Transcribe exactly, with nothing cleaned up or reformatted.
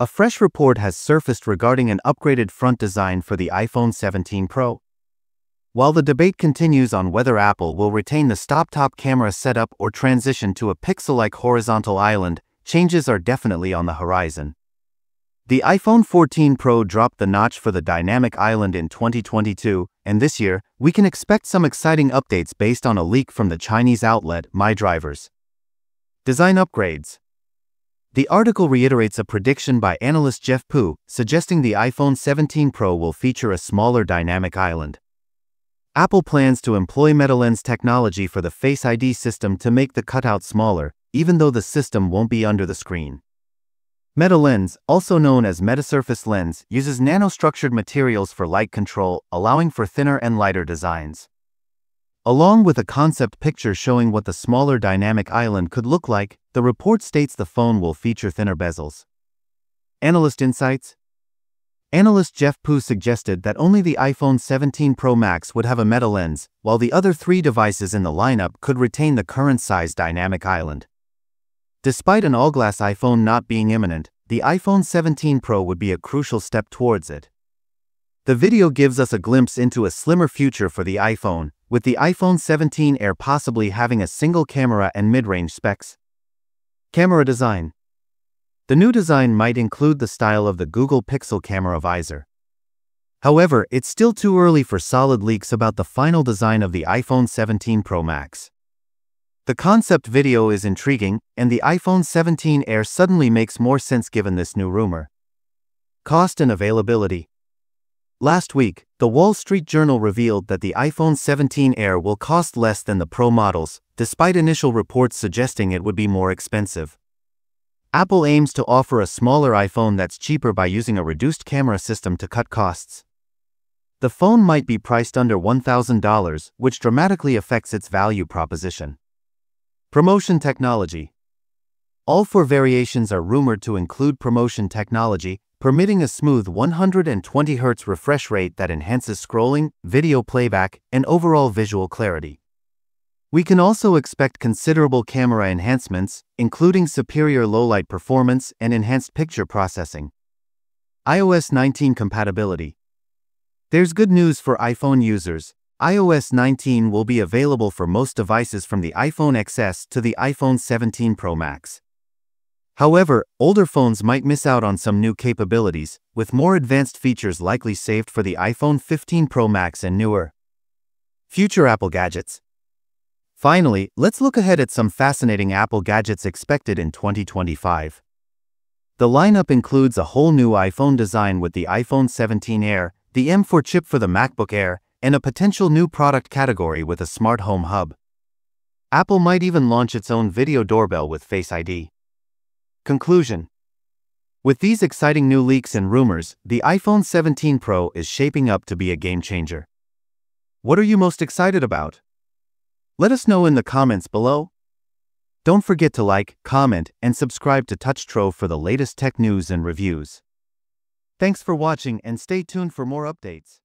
A fresh report has surfaced regarding an upgraded front design for the iPhone seventeen Pro. While the debate continues on whether Apple will retain the stop-top camera setup or transition to a pixel-like horizontal island, changes are definitely on the horizon. The iPhone fourteen Pro dropped the notch for the Dynamic Island in twenty twenty-two, and this year, we can expect some exciting updates based on a leak from the Chinese outlet MyDrivers. Design upgrades. The article reiterates a prediction by analyst Jeff Pu, suggesting the iPhone seventeen Pro will feature a smaller Dynamic Island. Apple plans to employ MetaLens technology for the Face I D system to make the cutout smaller, even though the system won't be under the screen. MetaLens, also known as MetaSurface Lens, uses nanostructured materials for light control, allowing for thinner and lighter designs. Along with a concept picture showing what the smaller Dynamic Island could look like, the report states the phone will feature thinner bezels. Analyst insights. Analyst Jeff Pu suggested that only the iPhone seventeen Pro Max would have a MetaLens, while the other three devices in the lineup could retain the current size Dynamic Island. Despite an all-glass iPhone not being imminent, the iPhone seventeen Pro would be a crucial step towards it. The video gives us a glimpse into a slimmer future for the iPhone, with the iPhone seventeen Air possibly having a single camera and mid-range specs. Camera design. The new design might include the style of the Google Pixel camera visor. However, it's still too early for solid leaks about the final design of the iPhone seventeen Pro Max. The concept video is intriguing, and the iPhone seventeen Air suddenly makes more sense given this new rumor. Cost and availability. Last week, The Wall Street Journal revealed that the iPhone seventeen Air will cost less than the Pro models, despite initial reports suggesting it would be more expensive. Apple aims to offer a smaller iPhone that's cheaper by using a reduced camera system to cut costs. The phone might be priced under one thousand dollars, which dramatically affects its value proposition. ProMotion technology. All four variations are rumored to include ProMotion technology, permitting a smooth one hundred twenty hertz refresh rate that enhances scrolling, video playback, and overall visual clarity. We can also expect considerable camera enhancements, including superior low-light performance and enhanced picture processing. iOS nineteen compatibility. There's good news for iPhone users. iOS nineteen will be available for most devices from the iPhone X S to the iPhone seventeen Pro Max. However, older phones might miss out on some new capabilities, with more advanced features likely saved for the iPhone fifteen Pro Max and newer. Future Apple gadgets. Finally, let's look ahead at some fascinating Apple gadgets expected in twenty twenty-five. The lineup includes a whole new iPhone design with the iPhone seventeen Air, the M four chip for the MacBook Air, and a potential new product category with a smart home hub. Apple might even launch its own video doorbell with Face I D. Conclusion. With these exciting new leaks and rumors, the iPhone seventeen Pro is shaping up to be a game changer. What are you most excited about? Let us know in the comments below. Don't forget to like, comment, and subscribe to Touch Trove for the latest tech news and reviews. Thanks for watching and stay tuned for more updates.